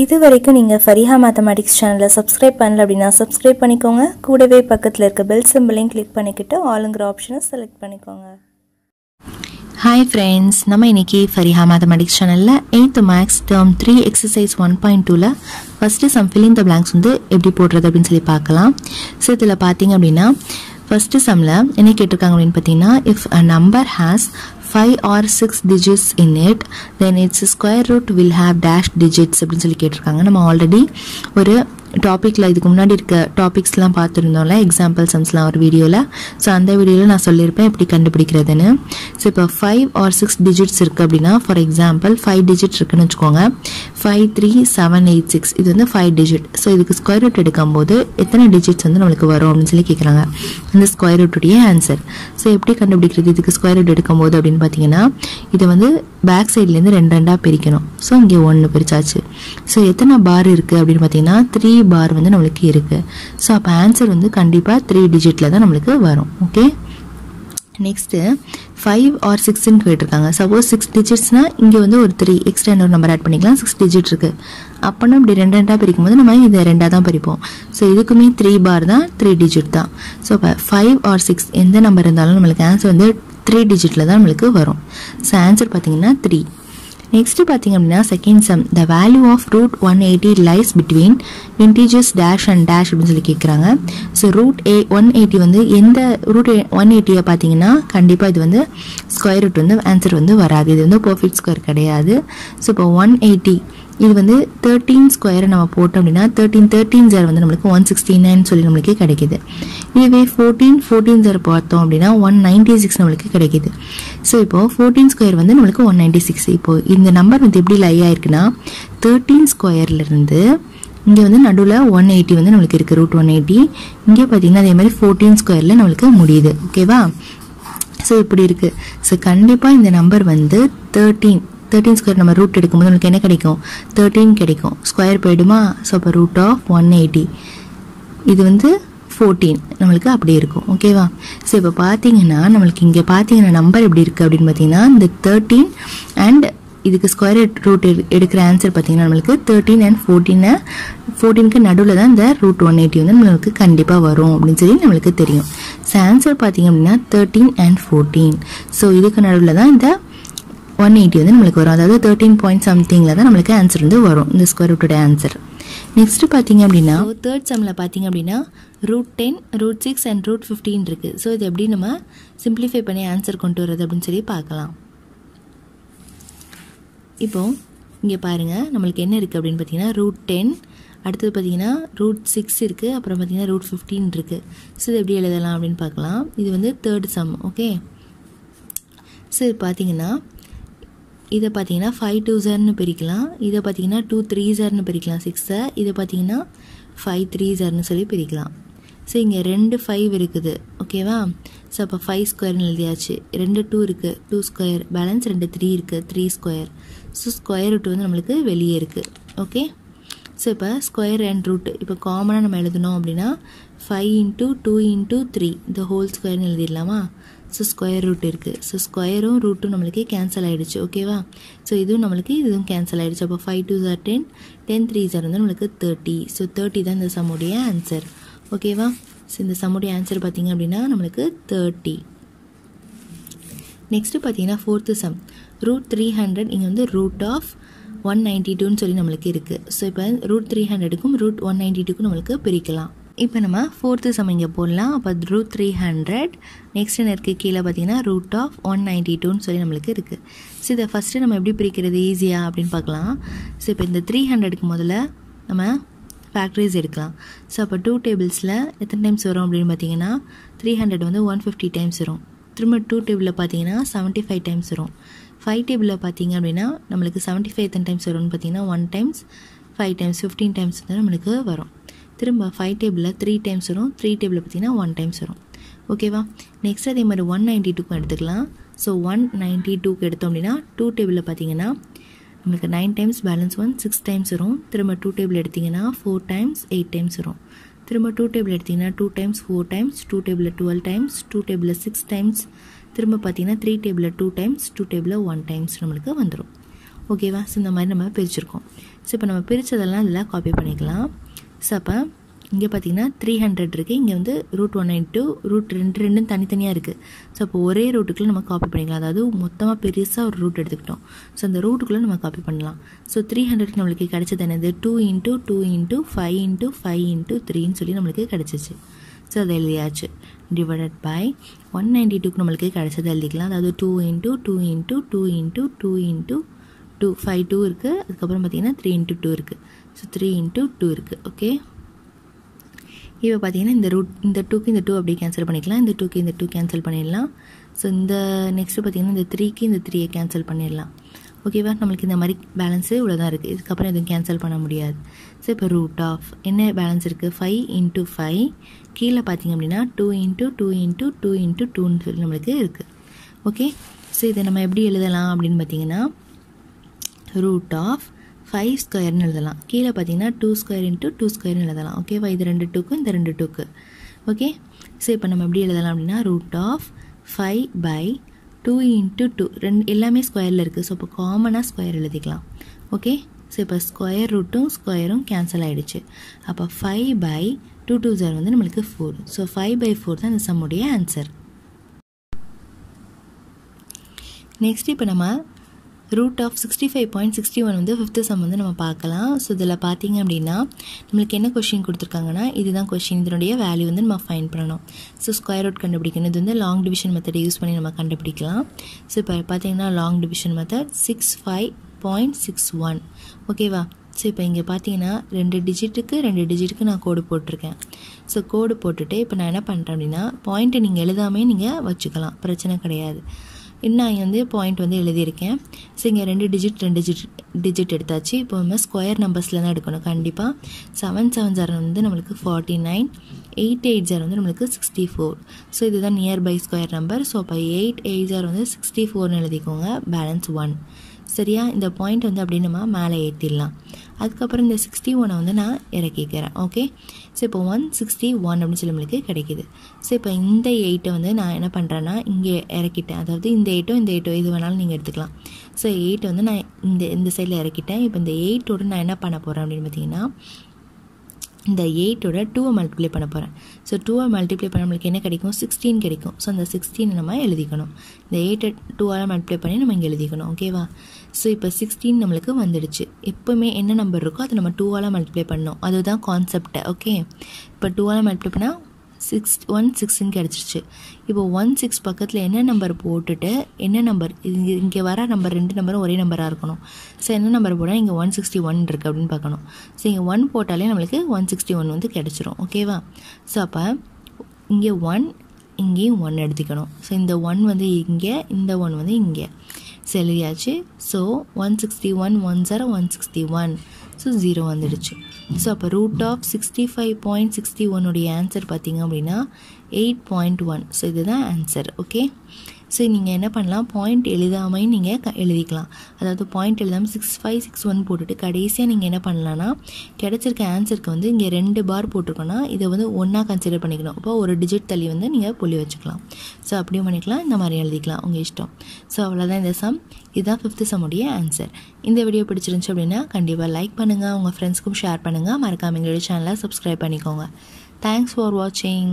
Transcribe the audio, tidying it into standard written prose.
இது வரைக்கும் நீங்க ஃபரிஹா மேத்தமேட்டிக்ஸ் சேனலை சப்ஸ்கிரைப் பண்ணல அப்படினா சப்ஸ்கிரைப் பண்ணிக்கோங்க. கூடவே பக்கத்துல இருக்க bell symbol-ஐ click பண்ணிக்கிட்டு ஆல்ங்கற ஆப்ஷனை செலக்ட் பண்ணிக்கோங்க. Hi friends, நம்ம இன்னைக்கு ஃபரிஹா மேத்தமேட்டிக்ஸ் சேனல்ல 8th maths term 3 exercise 1.2 ல first sum fill in the blanks வந்து எப்படி போடுறது அப்படினு சொல்லி பார்க்கலாம். சோ இதல பாத்தீங்க அப்படினா first sum ல என்ன கேட்டிருக்காங்க அப்படினு பாத்தீனா if a number has 5 or 6 digits in it, then its square root will have dash digits அப்படினு சொல்லி கேட்டிருக்காங்க. நம்ம ஆல்ரெடி ஒரு டாபிக்ல இதுக்கு முன்னாடி இருக்க டாபிக்ஸ்லாம் பார்த்திருந்தோம்ல, எக்ஸாம்பிள் சம்ஸ்லாம் ஒரு வீடியோல. சோ அந்த வீடியோல நான் சொல்லிருப்பேன் எப்படி கண்டுபிடிக்கிறதுன்னு. சோ இப்போ 5 or 6 digits இருக்கு அப்படினா, ஃபார் எக்ஸாம்பிள் 5 digit இருக்குன்னு வெச்சுக்கோங்க. 53786 இது வந்து 5 digit. சோ இதுக்கு ஸ்கொயர் ரூட் எடுக்கும்போது எத்தனை digits வந்து நமக்கு வரும் அப்படினு சொல்லி கேக்குறாங்க. இந்த ஸ்கொயர் ரூட் உடைய ஆன்சர். சோ எப்படி கண்டுபிடிக்கிறது இதுக்கு ஸ்கொயர் ரூட் எடுக்கும்போது அப்படினு பாத்தீங்கன்னா, இது வந்து பேக் சைடுல இருந்து ரெண்டு ரெண்டா பிரிக்கணும். சோ இங்க 1 பிரிச்சாச்சு. சோ எத்தனை பார் இருக்கு அப்படினு பாத்தீங்கன்னா 3 பார் வந்து நமக்கு இருக்கு. சோ அப்ப ஆன்சர் வந்து கண்டிப்பா 3 டிஜிட்ல தான் நமக்கு வரும். ஓகே, நெக்ஸ்ட் 5 or 6 ன்னு கேட்டிருக்காங்க. சப்போஸ் 6 டிஜிட்ஸ்னா இங்க வந்து ஒரு 3 எக்ஸ்ட்ரா இன்னொரு நம்பர் ஆட் பண்ணிக்கலாம். 6 டிஜிட் இருக்கு. அப்பனா இப்படி ரெண்டு ரெண்டா பிரிக்கும்போது நம்ம இத ரெண்டா தான் பிரிப்போம். சோ இதுக்குமே 3 பார் தான், 3 டிஜிட் தான். சோ 5 or 6 எந்த நம்பர் இருந்தாலும் நமக்கு ஆன்சர் வந்து 3 டிஜிட்ல தான் நமக்கு வரும். சோ ஆன்சர் பாத்தீங்கன்னா 3. Next பாத்தீங்க அப்படினா second sum the value of root 180 lies between integers dash and dash அப்படினு சொல்லி கேக்குறாங்க. சோ root 180 வந்து எந்த root 180 ஐ பாத்தீங்கன்னா கண்டிப்பா இது வந்து ஸ்கொயர் ரூட் வந்து ஆன்சர் வந்து வராது. இது வந்து பெர்ஃபெக்ட் ஸ்கொயர் கிடையாது. சோ இப்போ 180 இது வந்து 13 ஸ்கொயரை நம்ம போட்டோம் அப்படினா 13 வந்து நமக்கு 169 சொல்லி நமக்கு கிடைக்குது. இதுவே 14 பார்த்தோம் அப்படினா 196 நமக்கு கிடைக்குது. சோ இப்போ 14 ஸ்கொயர் வந்து நமக்கு 196. இப்போ இந்த நம்பர் வந்து எப்படி லை ஆயிருக்குனா 13 ஸ்கொயர்ல இருந்து இங்க வந்து நடுவுல 180 வந்து நமக்கு இருக்கு, ரூட் 180. இங்க பாத்தீங்கன்னா அதே மாதிரி 14 ஸ்கொயர்ல நமக்கு முடியுது. ஓகேவா? சோ இப்படி இருக்கு. சோ கண்டிப்பா இந்த நம்பர் வந்து 13 ஸ்கொயர் நம்ம ரூட் எடுக்கும்போது நமக்கு என்ன கிடைக்கும்? 13 கிடைக்கும். ஸ்கொயர் போயிடுமா? ஸோ அப்போ ரூட் ஆஃப் 180 இது வந்து 14 நம்மளுக்கு அப்படி இருக்கும். ஓகேவா? ஸோ இப்போ பார்த்தீங்கன்னா நம்மளுக்கு இங்கே பார்த்தீங்கன்னா நம்பர் எப்படி இருக்குது அப்படின்னு பார்த்தீங்கன்னா இந்த 13 அண்ட் இதுக்கு ஸ்கொயர் ரூட் எடுக்கிற ஆன்சர் பார்த்தீங்கன்னா நம்மளுக்கு 13 அண்ட் 14க்கு நடுவில் தான் இந்த ரூட் 180 வந்து நம்மளுக்கு கண்டிப்பாக வரும் அப்படின்னு சொல்லி நம்மளுக்கு தெரியும். ஸோ ஆன்சர் பார்த்தீங்க அப்படின்னா 13 and 14. ஸோ இதுக்கு நடுவில் தான் இந்த 180 வந்து நமக்கு வரும். அதாவது 13 point somethingல தான் நமக்கு ஆன்சர் வந்து வரும், இந்த ஸ்கொயர் ரூட்டோட ஆன்சர். நெக்ஸ்ட் பாத்தீங்க அப்படின்னா தேர்ட் சம்ல பாத்தீங்க அப்படின்னா ரூட் 10, ரூட் 6 அண்ட் ரூட் 15 இருக்கு. ஸோ இது எப்படி நம்ம சிம்பிளிஃபை பண்ணி ஆன்சர் கொண்டு வர்றது அப்படின்னு சொல்லி பார்க்கலாம். இப்போ இங்கே பாருங்க நம்மளுக்கு என்ன இருக்கு அப்படின்னு பார்த்தீங்கன்னா ரூட் 10, அடுத்தது பார்த்தீங்கன்னா ரூட் 6 இருக்கு, அப்புறம் பார்த்தீங்கன்னா ரூட் 15 இருக்கு. ஸோ இது எப்படி எழுதலாம் அப்படின்னு பார்க்கலாம். இது வந்து தேர்ட் சம். ஓகே, ஸோ இது பார்த்தீங்கன்னா இதை பார்த்தீங்கன்னா 5 2s பிரிக்கலாம், இதை பார்த்தீங்கன்னா 2 3s பிரிக்கலாம், 6 இதை பார்த்தீங்கன்னா 5 3s சொல்லி பிரிக்கலாம். ஸோ இங்கே ரெண்டு 5 இருக்குது. ஓகேவா? ஸோ அப்போ 5 ஸ்கொயர்னு எழுதியாச்சு. ரெண்டு 2 இருக்குது, 2 ஸ்கொயர் பேலன்ஸ், ரெண்டு 3 இருக்குது, 3 ஸ்கொயர். ஸோ ஸ்கொயர் ரூட் வந்து நம்மளுக்கு வெளியே இருக்குது. ஓகே, ஸோ இப்போ ஸ்கொயர் அண்ட் ரூட் இப்போ காமனாக நம்ம எழுதணும் அப்படின்னா 5 into 2 into 3 இந்த ஹோல் ஸ்கொயர்னு எழுதிடலாமா? ஸோ ஸ்கொயர் ரூட் இருக்குது. ஸோ ஸ்கொயரும் ரூட்டும் நம்மளுக்கு கேன்சல் ஆகிடுச்சு. ஓகேவா? ஸோ இதுவும் நம்மளுக்கு இதுவும் கேன்சல் ஆகிடுச்சு. அப்போ 5 2s are 10, 10 3s வந்து நம்மளுக்கு 30. ஸோ 30 தான் இந்த சம்முடைய ஆன்சர். ஓகேவா? ஸோ இந்த சம்முடைய ஆன்சர் பார்த்திங்க அப்படின்னா நம்மளுக்கு 30. நெக்ஸ்ட்டு பார்த்தீங்கன்னா ஃபோர்த்து சம் ரூட் 300 இங்கே வந்து ரூட் ஆஃப் 192ன்னு சொல்லி நம்மளுக்கு இருக்குது. ஸோ இப்போ ரூட் 300க்கும் ரூட் 192க்கும் நம்மளுக்கு பிரிக்கலாம். இப்போ நம்ம ஃபோர்த்து சம் இங்கே போடலாம். அப்போ ரூட் 300 நெக்ஸ்ட் என்ன இருக்குது கீழே பார்த்தீங்கன்னா ரூட் ஆஃப் 192ன்னு சொல்லி நம்மளுக்கு இருக்குது. ஸோ இதை ஃபஸ்ட்டு நம்ம எப்படி பிரிக்கிறது ஈஸியாக அப்படின்னு பார்க்கலாம். ஸோ இப்போ இந்த 300க்கு முதல்ல நம்ம ஃபேக்ட்ரிஸ் எடுக்கலாம். ஸோ அப்போ 2 tables எத்தனை டைம்ஸ் வரும் அப்படின்னு பார்த்தீங்கன்னா 300 வந்து 150 times வரும். திரும்ப 2 table பார்த்தீங்கன்னா 75 times வரும். 5 table பார்த்தீங்க அப்படின்னா நம்மளுக்கு 75 எத்தனை டைம்ஸ் வரும்னு பார்த்தீங்கன்னா 1 times, 5 times, 15 times வந்து நம்மளுக்கு வரும். திரும்ப 5 table 3 times வரும். 3 table பார்த்தீங்கன்னா 1 times வரும். ஓகேவா? நெக்ஸ்ட் அதே மாதிரி 192க்கும் எடுத்துக்கலாம். ஸோ 192க்கு எடுத்தோம் அப்படின்னா 2 table பார்த்தீங்கன்னா நம்மளுக்கு 9 times பேலன்ஸ் 1, 6 times வரும். திரும்ப 2 table எடுத்திங்கன்னா 4 times, 8 times வரும். திரும்ப 2 table எடுத்திங்கன்னா 2 times, 4 times, 2 table 12 times, 2 table 6 times, திரும்ப பார்த்தீங்கன்னா 3 table 2 times, 2 table 1 times நம்மளுக்கு வந்துடும். ஓகேவா? ஸோ இந்த மாதிரி நம்ம பிரிச்சிருக்கோம். ஸோ இப்போ நம்ம பிரித்ததெல்லாம் இதில் காப்பி பண்ணிக்கலாம். ஸோ அப்போ இங்கே பார்த்தீங்கன்னா 300 இருக்குது, இங்கே வந்து ரூட் 192 ரூட் 2 தனித்தனியாக இருக்குது. ஸோ அப்போ ஒரே ரூட்டுக்குள்ளே நம்ம காப்பி பண்ணிக்கலாம். அதாவது மொத்தமாக பெருசாக ஒரு ரூட் எடுத்துக்கிட்டோம். ஸோ அந்த ரூட்டுக்குள்ளே நம்ம காப்பி பண்ணலாம். ஸோ 300 நம்மளுக்கு கிடைச்சது என்னது 2 இன்ட்டு 2 இன்ட்டு 5 இன்ட்டு 5 இன்ட்டு 3ன்னு சொல்லி நம்மளுக்கு கிடச்சிச்சு. ஸோ அது எழுதியாச்சு. டிவைடட் பை 192 நம்மளுக்கு கிடச்சதை எழுதிக்கலாம். அதாவது 2 இன்ட்டு 2 இன்ட்டு 2 இன்ட்டு 2 இன்ட்டு 2 5 2 இருக்குது. அதுக்கப்புறம் பார்த்திங்கன்னா 3 இன்ட்டு 2 இருக்குது. ஸோ 3 இன்ட்டு 2 இருக்குது. ஓகே, இப்போ பார்த்திங்கன்னா இந்த ரூட் இந்த 2க்கு இந்த 2 அப்படியே கேன்சல் பண்ணிக்கலாம். இந்த 2க்கு இந்த 2 கேன்சல் பண்ணிடலாம். ஸோ இந்த நெக்ஸ்ட்டு பார்த்திங்கன்னா இந்த 3க்கு இந்த 3யை கேன்சல் பண்ணிடலாம். ஓகேவா, நம்மளுக்கு இந்த மாதிரி பேலன்ஸு இவ்வளோதான் இருக்குது. இதுக்கப்புறம் எதுவும் கேன்சல் பண்ண முடியாது. ஸோ இப்போ ரூட் ஆஃப் என்ன பேலன்ஸ் இருக்குது 5 இன்ட்டு 5. கீழே பார்த்திங்க அப்படின்னா 2 இன்ட்டு 2 இன்ட்டு 2 இன்ட்டு 2ன்னு சொல்லி நம்மளுக்கு இருக்குது. ஓகே, ஸோ இதை நம்ம எப்படி எழுதலாம் அப்படின்னு பார்த்திங்கன்னா ரூட் ஆஃப் 5 ஸ்கொயர்னு எழுதலாம். கீழே பார்த்தீங்கன்னா 2 ஸ்கொயர் இன்ட்டு 2 ஸ்கொயர்னு எழுதலாம். ஓகேவா, இது 2 2க்கு இந்த 2 2க்கு. ஓகே, ஸோ இப்போ நம்ம எப்படி எழுதலாம் அப்படின்னா ரூட் ஆஃப் 5/2 இன்ட்டு 2. எல்லாமே ஸ்கொயரில் இருக்குது. ஸோ இப்போ காமனாக ஸ்கொயர் எழுதிக்கலாம். ஓகே, ஸோ இப்போ ஸ்கொயர் ரூட்டும் ஸ்கொயரும் கேன்சல் ஆகிடுச்சு. அப்போ 5/2 2 2 0 வந்து நம்மளுக்கு 4. ஸோ 5/4 தான் இந்த சம்முடைய ஆன்சர். நெக்ஸ்ட் இப்போ நம்ம ரூட் ஆஃப் 65.61 வந்து 5th சம் வந்து நம்ம பார்க்கலாம். ஸோ இதில் பார்த்திங்க அப்படின்னா நம்மளுக்கு என்ன கொஷின் கொடுத்துருக்காங்கன்னா இதுதான் கொஷின். இதனுடைய வேல்யூ வந்து நம்ம ஃபைண்ட் பண்ணணும். ஸோ ஸ்கொயர் ரூட் கண்டுபிடிக்கணும். இது வந்து லாங் டிவிஷன் மெத்தடை யூஸ் பண்ணி நம்ம கண்டுபிடிக்கலாம். ஸோ இப்போ பார்த்திங்கன்னா லாங் டிவிஷன் மெத்தட் 65.61. ஓகேவா, ஸோ இப்போ இங்கே பார்த்தீங்கன்னா 2 டிஜிட்டுக்கு 2 டிஜிட்டுக்கு நான் கோடு போட்டிருக்கேன். ஸோ கோடு போட்டுட்டு இப்போ நான் என்ன பண்ணுறேன் அப்படின்னா பாயிண்ட்டை நீங்கள் எழுதாமே நீங்கள் வச்சுக்கலாம், பிரச்சனை கிடையாது. இன்னும் இங்கே வந்து பாயிண்ட் வந்து எழுதியிருக்கேன். ஸோ இங்கே 2 டிஜிட் எடுத்தாச்சு. இப்போ நம்ம ஸ்கொயர் நம்பர்ஸில் தான் எடுக்கணும் கண்டிப்பாக. 770 வந்து நம்மளுக்கு 49, 880 வந்து நம்மளுக்கு 64. ஸோ இதுதான் நியர்பை ஸ்கொயர் நம்பர். ஸோ அப்போ 880 வந்து 64ன்னு எழுதிக்கோங்க. பேலன்ஸ் 1. சரியா, இந்த பாயிண்ட் வந்து அப்படியே நம்ம மேலே ஏற்றிடலாம். அதுக்கப்புறம் இந்த 61 வந்து நான் இறக்கிக்கிறேன். ஓகே, ஸோ இப்போ 161 அப்படின்னு சொல்லி நம்மளுக்கு கிடைக்கிது. ஸோ இப்போ இந்த 8 வந்து நான் என்ன பண்ணுறேன்னா இங்கே இறக்கிட்டேன். அதாவது இந்த 8 இது வேணாலும் நீங்கள் எடுத்துக்கலாம். ஸோ 8 வந்து நான் இந்த சைடில் இறக்கிட்டேன். இப்போ இந்த 8ஓட நான் என்ன பண்ண போகிறேன் அப்படின்னு பார்த்தீங்கன்னா இந்த 8ஓட 2வை மல்டிப்ளை பண்ண போகிறேன். ஸோ 2வை மல்டிப்ளை பண்ண நம்மளுக்கு என்ன கிடைக்கும் 16 கிடைக்கும். ஸோ அந்த 16 நம்ம எழுதிக்கணும். இந்த 8 2ஆல் மல்டிப்ளை பண்ணி நம்ம இங்கே எழுதிக்கணும். ஓகேவா, ஸோ இப்போ 16 நம்மளுக்கு வந்துடுச்சு. எப்போவுமே என்ன நம்பர் இருக்கோ அதை நம்ம 2ஆல் மல்டிப்ளை பண்ணோம். அதுதான் கான்செப்டை. ஓகே, இப்போ 2ஆல் மல்டிப்ளை பண்ணால் 116 கிடச்சிருச்சு. இப்போ 16 பக்கத்தில் என்ன நம்பர் போட்டுட்டு என்ன நம்பர் இங்கே வர நம்பர் 2 நம்பரும் ஒரே நம்பராக இருக்கணும். ஸோ என்ன நம்பர் போட்டால் இங்கே 161 இருக்குது அப்படின்னு பார்க்கணும். ஸோ இங்கே 1 போட்டாலே நம்மளுக்கு 161 வந்து கிடச்சிரும். ஓகேவா, ஸோ அப்போ இங்கே 1 இங்கேயும் 1 எடுத்துக்கணும். ஸோ இந்த 1 வந்து இங்கே, இந்த 1 வந்து இங்கே செல்லியாச்சு. ஸோ 161 1 0 161. ஸோ 0 வந்துடுச்சு. ஸோ அப்போ ரூட் ஆஃப் 65.61 ஆன்சர் பார்த்திங்க அப்படின்னா 8.1. ஸோ இதுதான் ஆன்சர். ஓகே, ஸோ நீங்கள் என்ன பண்ணலாம் பாயிண்ட் எழுதாமல் நீங்கள் எழுதிக்கலாம். அதாவது பாயிண்ட் எழுதாமல் 6561 போட்டுட்டு கடைசியாக நீங்கள் என்ன பண்ணலான்னா கிடச்சிருக்க ஆன்சருக்கு வந்து இங்கே 2 பார் போட்டிருக்கோன்னா இதை வந்து ஒன்றா கன்சிடர் பண்ணிக்கணும். அப்போ ஒரு டிஜிட் தள்ளி வந்து நீங்கள் புள்ளி வச்சுக்கலாம். ஸோ அப்படியும் பண்ணிக்கலாம், இந்த மாதிரி எழுதிக்கலாம், உங்கள் இஷ்டம். ஸோ அவ்வளோதான் இந்த சம். இதுதான் 5th சம்முடைய ஆன்சர். இந்த வீடியோ பிடிச்சிருந்துச்சு அப்படின்னா கண்டிப்பாக லைக் பண்ணுங்கள், உங்கள் ஃப்ரெண்ட்ஸ்க்கும் ஷேர் பண்ணுங்கள். மறக்காம எங்களுடைய சேனலை சப்ஸ்கிரைப் பண்ணிக்கோங்க. தேங்க்ஸ் ஃபார் வாட்சிங்.